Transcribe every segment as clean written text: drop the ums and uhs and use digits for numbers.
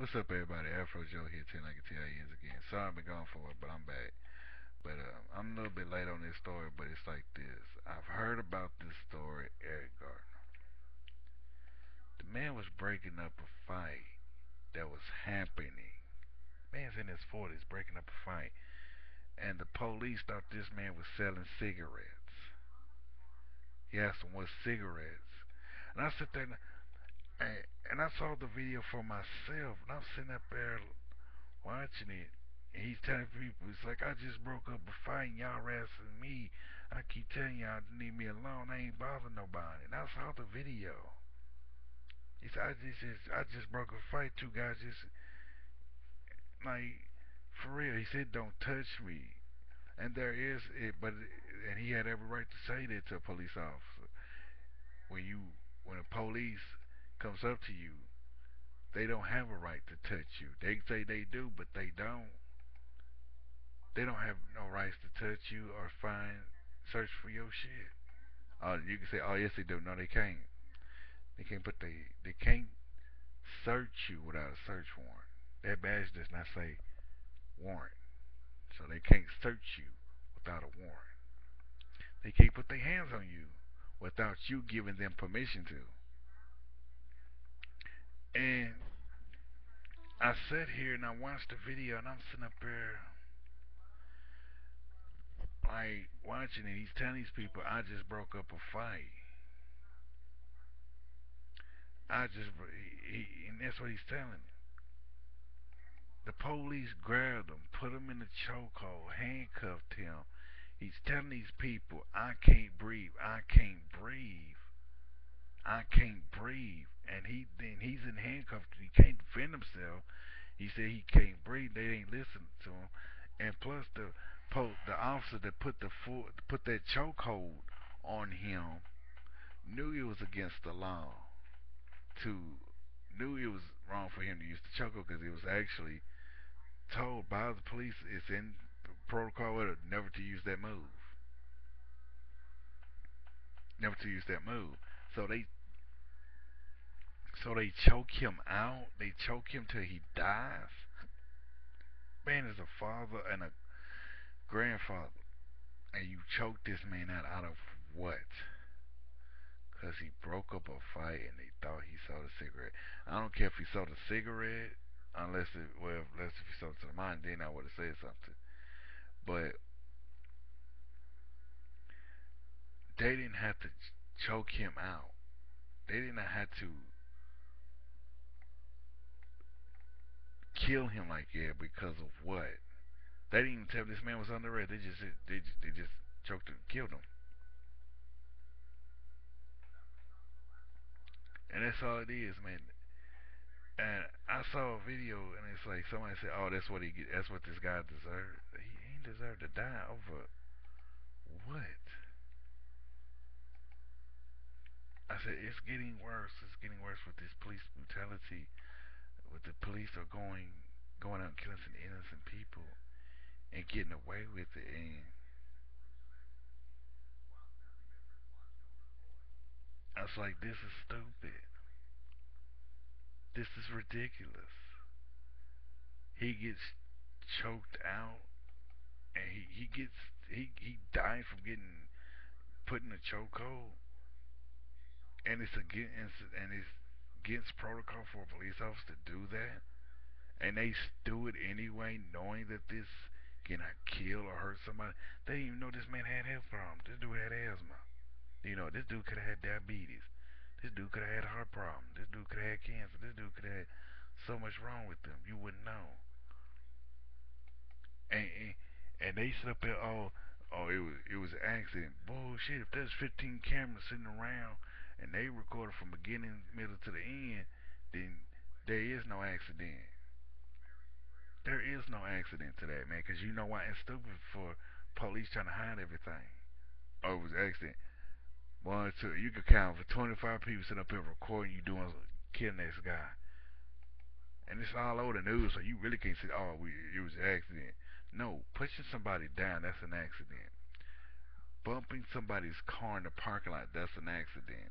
What's up, everybody? Afrojoe here, 10 like a TIEs again. Sorry I've been gone for it, but I'm back. But I'm a little bit late on this story, but it's like this. I've heard about this story, Eric Garner. The man was breaking up a fight that was happening. Man's in his 40s breaking up a fight. And the police thought this man was selling cigarettes. He asked him, what cigarettes? And I sat there and I saw the video for myself, and I'm sitting up there watching it, and he's telling people, it's like, I just broke up a fight and y'all harassing me. I keep telling y'all to leave me alone. I ain't bothering nobody. And I saw the video. He said, I just broke a fight. Two guys just, like, for real. He said, don't touch me. And there is it, but and he had every right to say that to a police officer. When a police comes up to you, they don't have a right to touch you. They say they do, but they don't. They don't have no rights to touch you or search for your shit. You can say, oh yes they do. No, they can't. They can't put they can't search you without a search warrant. That badge does not say warrant. So they can't search you without a warrant. They can't put their hands on you without you giving them permission to. And I sat here and I watched the video, and I'm sitting up there like watching it. He's telling these people, I just broke up a fight. And that's what he's telling them. The police grabbed him, put him in a chokehold, handcuffed him. He's telling these people, I can't breathe, I can't breathe, I can't breathe. And he's in handcuffs. He can't defend himself. He said he can't breathe. They ain't listening to him. And plus the officer that put that chokehold on him knew it was against the law knew it was wrong for him to use the chokehold, because it was actually told by the police it's in protocol never to use that move. Never to use that move. So they choke him out. They choke him till he dies. Man is a father and a grandfather, and you choke this man out of what? Because he broke up a fight and they thought he sold a cigarette. I don't care if he sold a cigarette, unless if he sold it to the mind, then I would have said something. But they didn't have to choke him out. They didn't have to kill him like that because of what? They didn't even tell this man was under arrest. They just choked him, killed him. And that's all it is, man. And I saw a video, and it's like somebody said, "Oh, that's what he get. That's what this guy deserved. He ain't deserved to die over what?" I said, "It's getting worse. It's getting worse with this police brutality. With the police are going out and killing some innocent people and getting away with it." And I was like, this is stupid. This is ridiculous. He gets choked out, and he died from getting put in a chokehold. And it's against protocol for a police officer to do that. And they do it anyway, knowing that this cannot kill or hurt somebody. They didn't even know this man had health problems. This dude had asthma. You know, this dude could have had diabetes. This dude could have had a heart problem. This dude could have had cancer. This dude could have had so much wrong with them. You wouldn't know. And they sit up there, it was an accident. Bullshit, if there's 15 cameras sitting around and they recorded from beginning, middle to the end, then there is no accident. There is no accident to that, man, because you know why it's stupid for police trying to hide everything. Oh, it was an accident. One, two, you could count for 25 people sitting up here recording you killing this guy. And it's all over the news, so you really can't say, oh, it was an accident. No, pushing somebody down, that's an accident. Bumping somebody's car in the parking lot, that's an accident.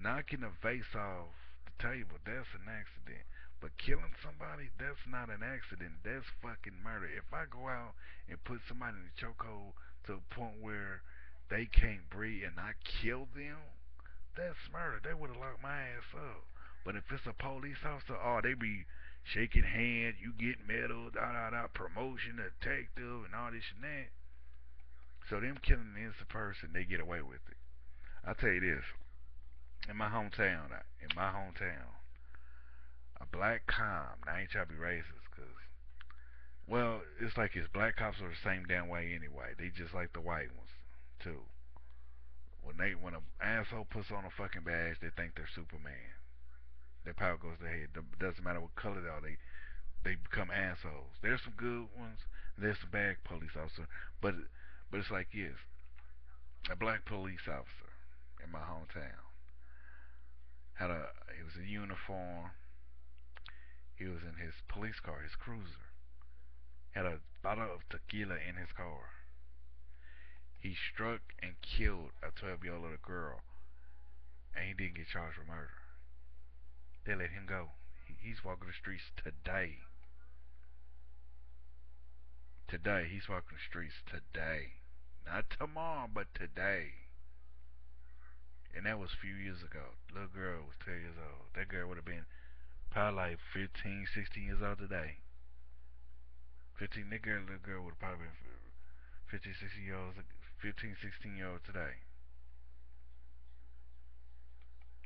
Knocking a vase off the table, that's an accident. But killing somebody, that's not an accident. That's fucking murder. If I go out and put somebody in a chokehold to a point where they can't breathe and I kill them, that's murder. They would have locked my ass up. But if it's a police officer, oh, they be shaking hands, you get medal, promotion, detective, and all this and that. So them killing an innocent person, they get away with it. I'll tell you this. In my hometown, a black cop, now I ain't trying to be racist, cause, well, it's like his black cops are the same damn way anyway. They just like the white ones too. When an asshole puts on a fucking badge, they think they're Superman. Their power goes to their head. It doesn't matter what color they are. They become assholes. There's some good ones. There's some bad police officers. But it's like this. A black police officer in my hometown he was in uniform. He was in his police car, his cruiser. Had a bottle of tequila in his car. He struck and killed a 12-year-old little girl, and he didn't get charged with murder. They let him go. He's walking the streets today. He's walking the streets today. Not tomorrow, but today. And that was a few years ago. Little girl was 10 years old. That girl would have been probably like 15, 16 years old today. Little girl would have probably been 15, 16 years old today.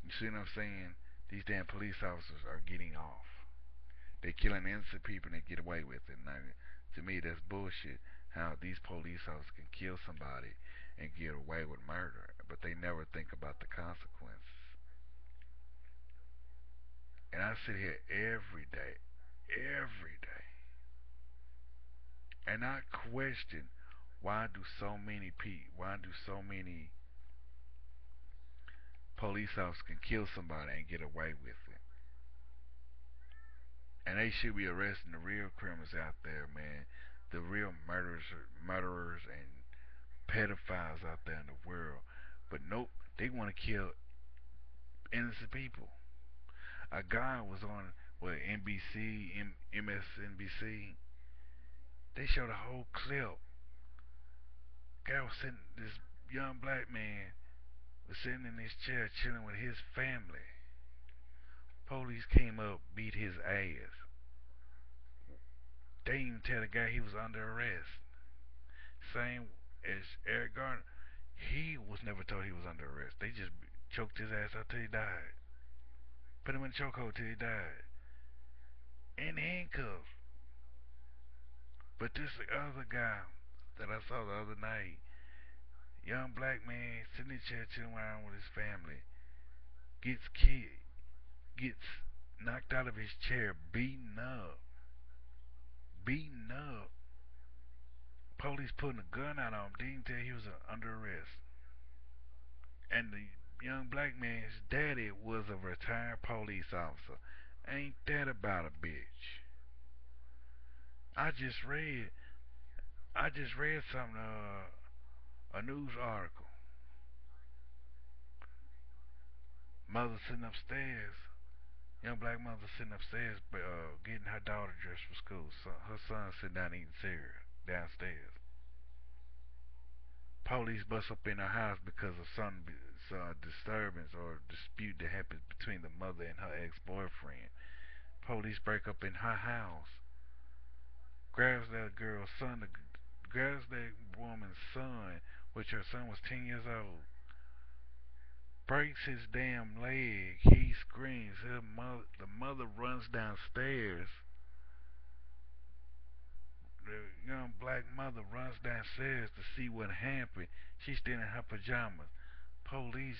You see what I'm saying? These damn police officers are getting off. They're killing innocent people and they get away with it. Now, to me, that's bullshit. How these police officers can kill somebody and get away with murder, but they never think about the consequences. And I sit here every day, and I question why do so many police officers can kill somebody and get away with it. And they should be arresting the real criminals out there, man. The real murderers and pedophiles out there in the world. But nope, they want to kill innocent people. A guy was on NBC, MSNBC. They showed a whole clip. Guy was sitting, this young black man was sitting in his chair chilling with his family. Police came up, beat his ass. They didn't even tell the guy he was under arrest. Same as Eric Garner. He was never told he was under arrest. They just choked his ass out till he died. Put him in a chokehold till he died. In handcuffs. But this other guy that I saw the other night, young black man sitting in the chair chilling around with his family, gets knocked out of his chair, beaten up. Police putting a gun out on him. Didn't tell he was under arrest. And the young black man's daddy was a retired police officer. Ain't that about a bitch? I just read something, a news article. Young black mother sitting upstairs, getting her daughter dressed for school. So her son sitting down eating cereal downstairs. Police bust up in her house because of some disturbance or dispute that happened between the mother and her ex-boyfriend. Police break up in her house, grabs that woman's son, which her son was 10 years old. Breaks his damn leg. He screams. The mother runs downstairs. The young black mother runs downstairs to see what happened. She's still in her pajamas. Police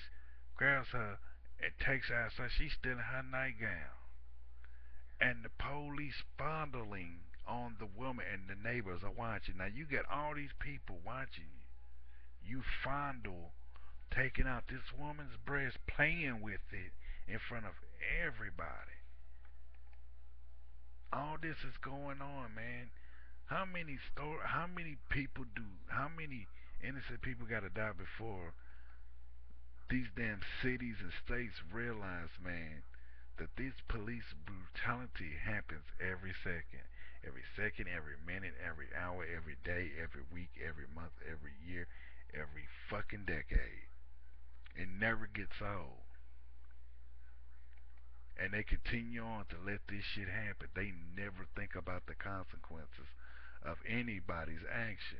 grabs her and takes her outside. She's still in her nightgown. And the police fondling on the woman, and the neighbors are watching. Now you got all these people watching you. You fondle, taking out this woman's breast, playing with it in front of everybody. All this is going on, man. How many innocent people gotta die before these damn cities and states realize, man, that this police brutality happens every second. Every second, every minute, every hour, every day, every week, every month, every year, every fucking decade. It never gets old. And they continue on to let this shit happen. They never think about the consequences of anybody's action.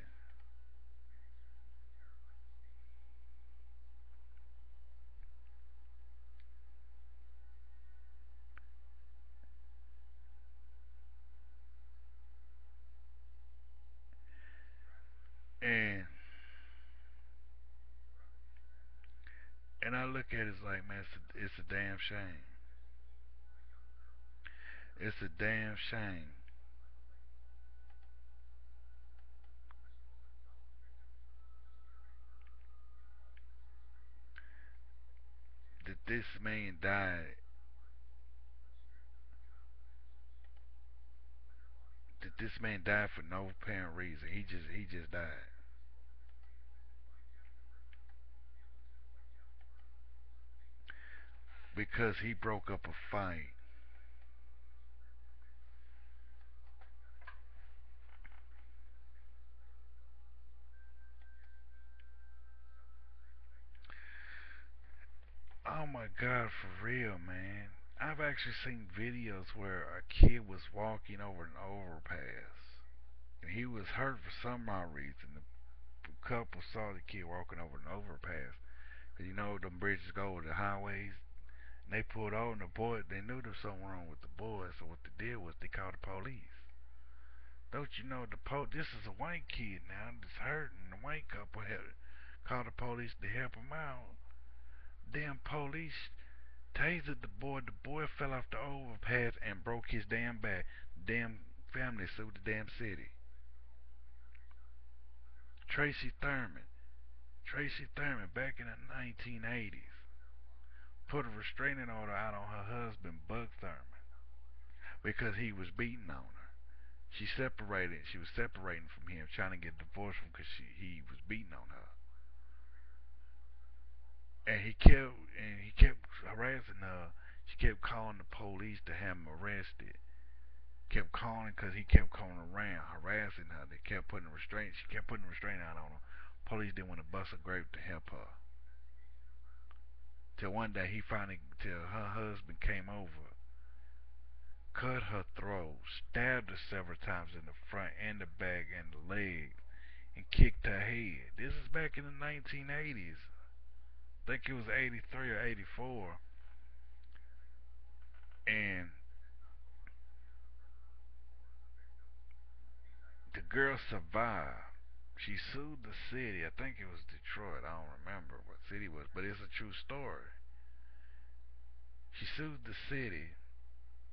And I look at it like, man, it's a damn shame. It's a damn shame. That this man died. That this man died for no apparent reason. He just died. Because he broke up a fight. Oh my God, for real, man. I've actually seen videos where a kid was walking over an overpass, and he was hurt for some odd reason. The couple saw the kid walking over an overpass, because you know them bridges go over the highways. And they pulled over, and the boy, they knew there was something wrong with the boy, so what they did was they called the police. Don't you know, this is a white kid now that's hurting. The white couple had called the police to help him out. Damn police tasered the boy fell off the overpass and broke his damn back. Damn family sued the damn city. Tracy Thurman back in the 1980s put a restraining order out on her husband Buck Thurman because he was beating on her. She was separating from him, trying to get divorced from him because he was beating on her. And he kept harassing her. She kept calling the police to have him arrested. Kept calling because he kept calling around, harassing her. They kept putting restraint. She kept putting restraint out on him. Police didn't want to bust a grape to help her. Till one day till her husband came over, cut her throat, stabbed her several times in the front and the back and the legs, and kicked her head. This is back in the 1980s. I think it was 83 or 84, and the girl survived. She sued the city. I think it was Detroit. I don't remember what city it was, but it's a true story. She sued the city,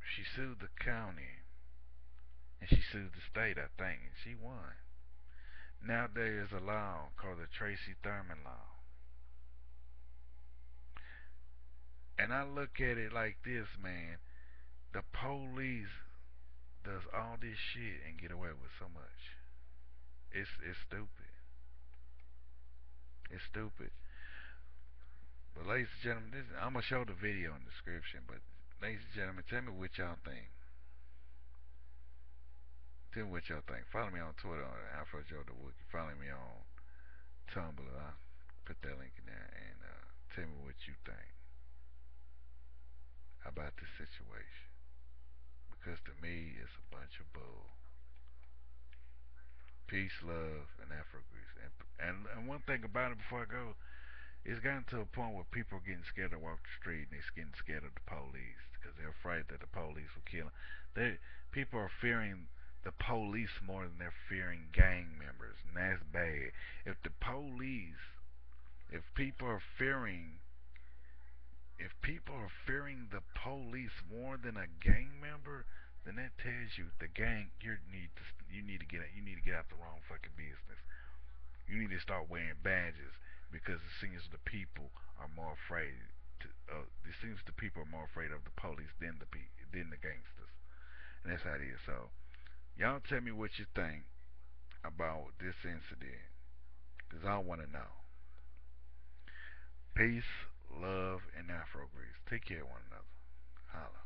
she sued the county, and she sued the state, I think, and she won. Now there is a law called the Tracy Thurman law. And I look at it like this, man. The police does all this shit and get away with so much. It's stupid. It's stupid. But ladies and gentlemen, I'm gonna show the video in the description. But ladies and gentlemen, tell me what y'all think. Tell me what y'all think. Follow me on Twitter on Afrojoe Da Wookie. Follow me on Tumblr. I'll put that link in there and tell me what you think about this situation, because to me it's a bunch of bull. Peace, love, and Afro-Greece. And one thing about it before I go, it's gotten to a point where people are getting scared to walk the street, and they're getting scared of the police because they're afraid that the police will kill them. People are fearing the police more than they're fearing gang members, and that's bad. If people are fearing the police more than a gang member, then that tells you the gang you need to get out the wrong fucking business. You need to start wearing badges, because it seems the people are more afraid. It seems the people are more afraid of the police than the gangsters, and that's how it is. So, y'all tell me what you think about this incident, because I want to know. Peace, love, and Afro-Greece. Take care of one another. Holla.